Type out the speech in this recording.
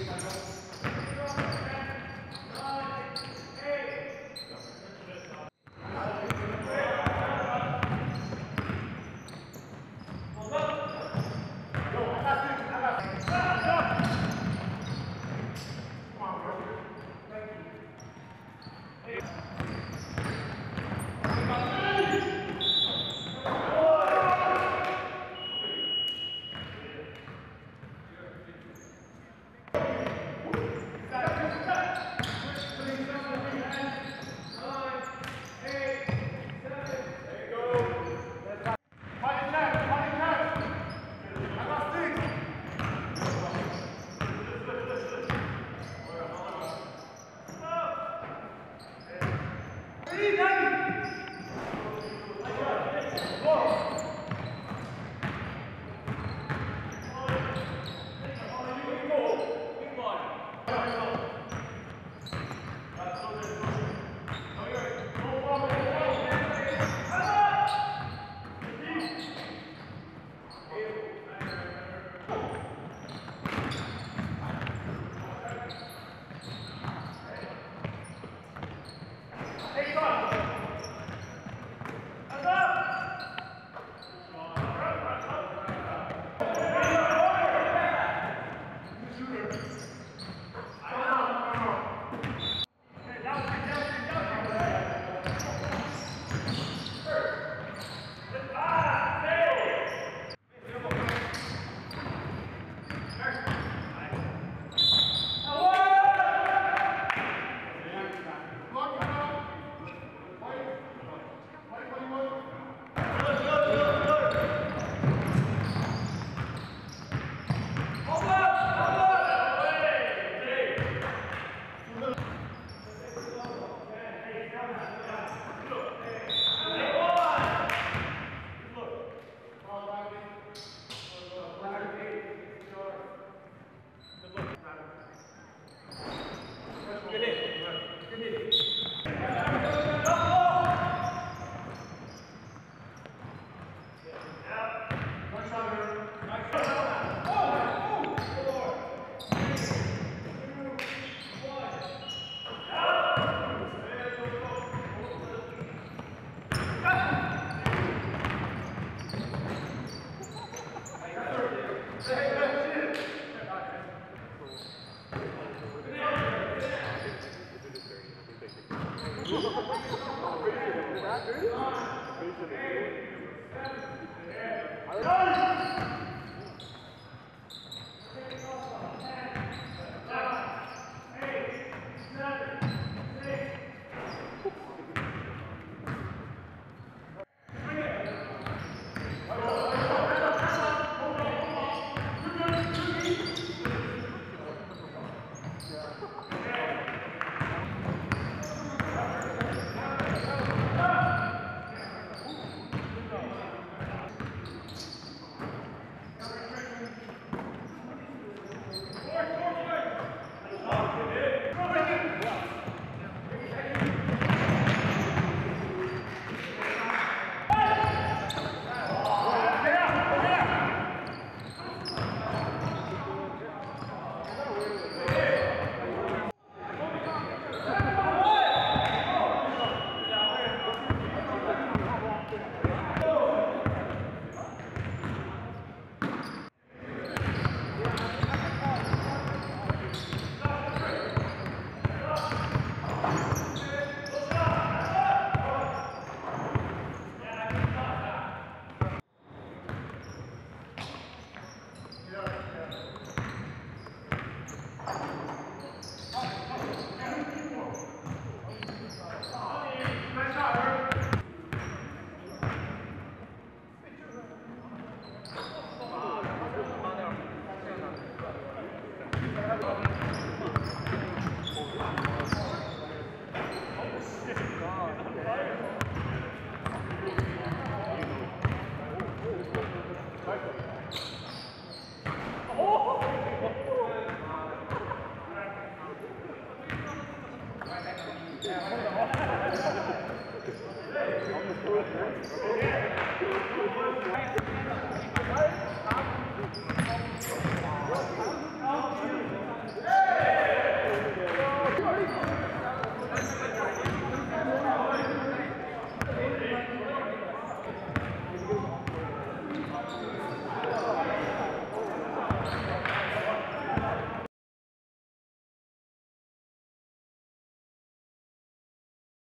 First.